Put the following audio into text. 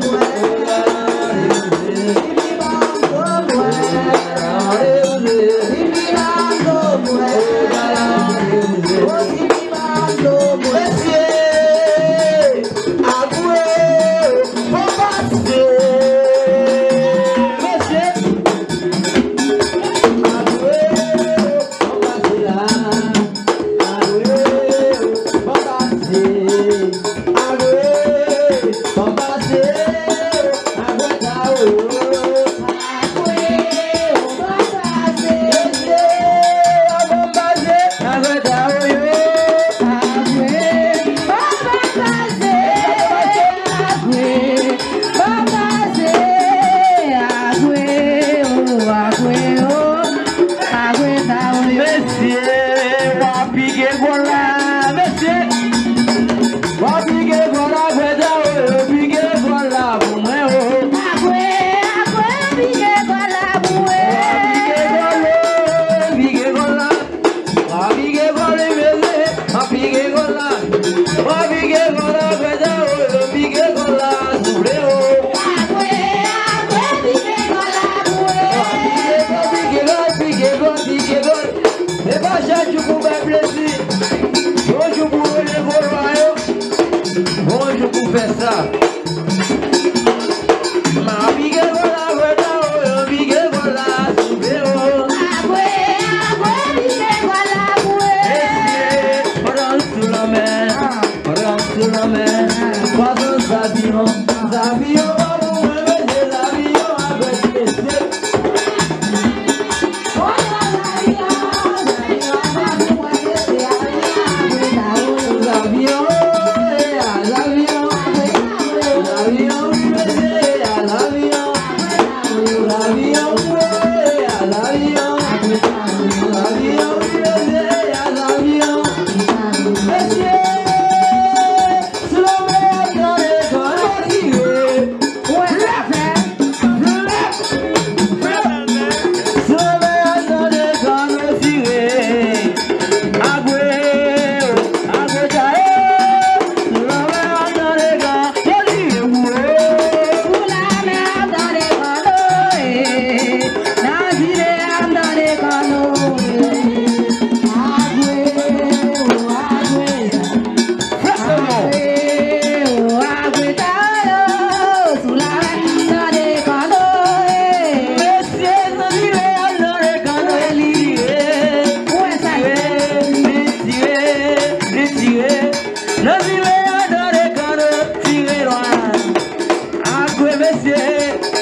No, Love you, I don't know, I